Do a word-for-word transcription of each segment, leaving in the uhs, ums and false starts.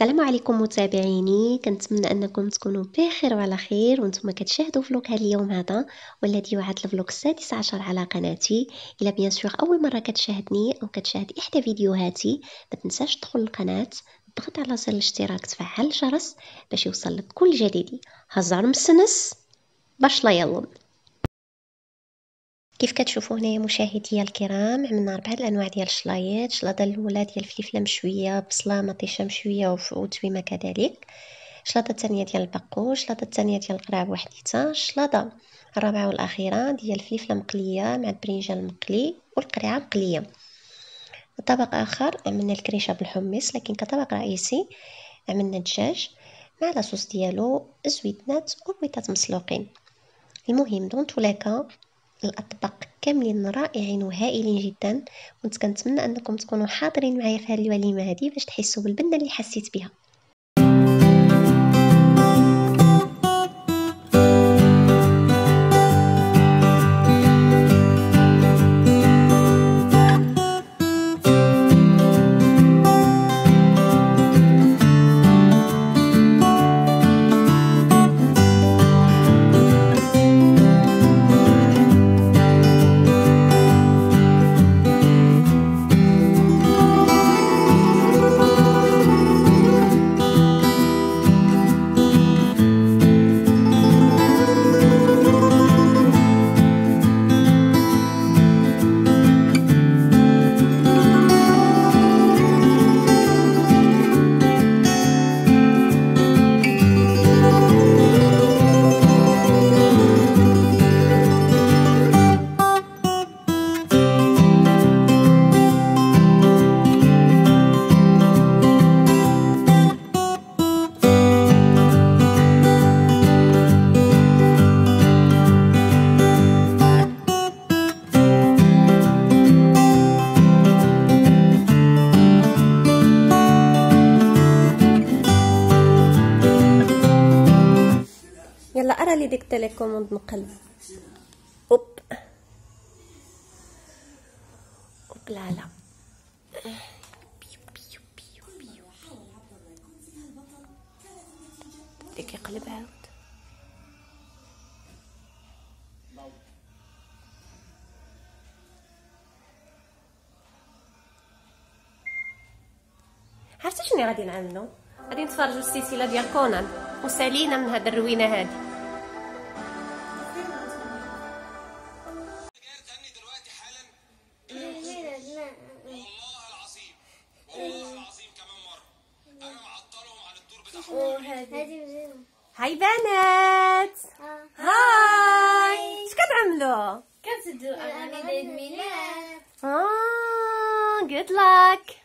السلام عليكم متابعيني، كنتمنى انكم تكونوا بخير وعلى خير وانتم كتشاهدوا فلوق هذا اليوم هذا والذي يعد الفلوق السادس عشر على قناتي. الا بيان سور اول مره كتشاهدني او كتشاهد احدى فيديوهاتي، ما تنساش تدخل القناه، تضغط على زر الاشتراك، تفعل الجرس باش يوصلك كل جديد. هزار مسنس باش لا يلوم. كيف كتشوفوا هنايا مشاهديا الكرام، عملنا اربعه الانواع ديال الشلايط. الشلاضه الاولى ديال الفلفله مشويه بصله مطيشه مشويه وتويمه كذلك. الشلاضه الثانيه ديال البقو، الشلاضه الثانيه ديال القراب وحديتها. الشلاضه الرابعه والاخيره ديال الفلفله مقليه مع البرنجان المقلي والقريعه مقليه. طبق اخر عملنا الكريشه بالحمص، لكن كطبق رئيسي عملنا الدجاج مع لاصوص ديالو، الزويدنات والبيضات مسلوقين. المهم دون تولاكا الاطباق كاملين رائعين وهائلين جدا، وانت كنتمنى انكم تكونوا حاضرين معايا في هذه الوليمه هذه باش تحسوا بالبنه اللي حسيت بها. يلا ارى لي ديك التليكوموند نقلب. اوب اوب لا لا بيو بيو بيو ديك يقلب عاود. عرفتي شنو غادي نعملو؟ غادي نتفرجوا السلسله ديال كونان وسالينا من هاد الروينه هادي. هاي بنات، هاي اش كتعملوا؟ كتسدوا اغاني عيد الميلاد. اه جود لك.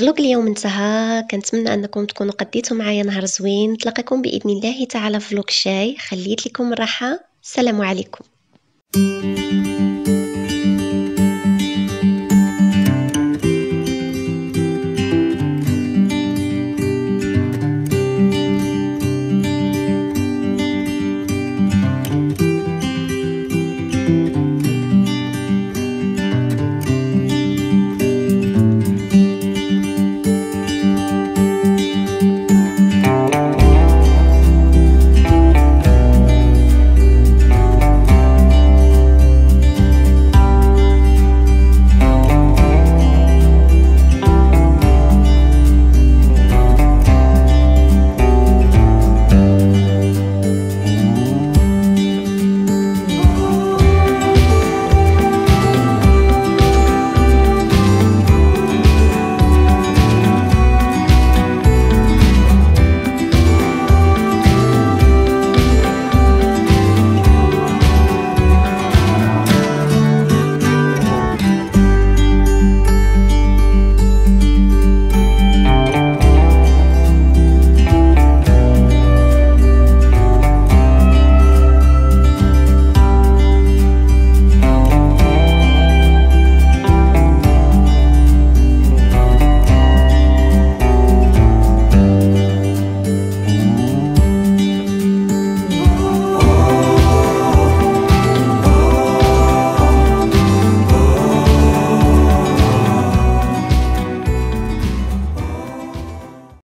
فلوق اليوم انتهى، كنتمنى انكم تكونوا قضيتوا معايا نهار زوين. نتلاقاكم باذن الله تعالى فلوق شاي. خليت لكم الراحه، السلام عليكم.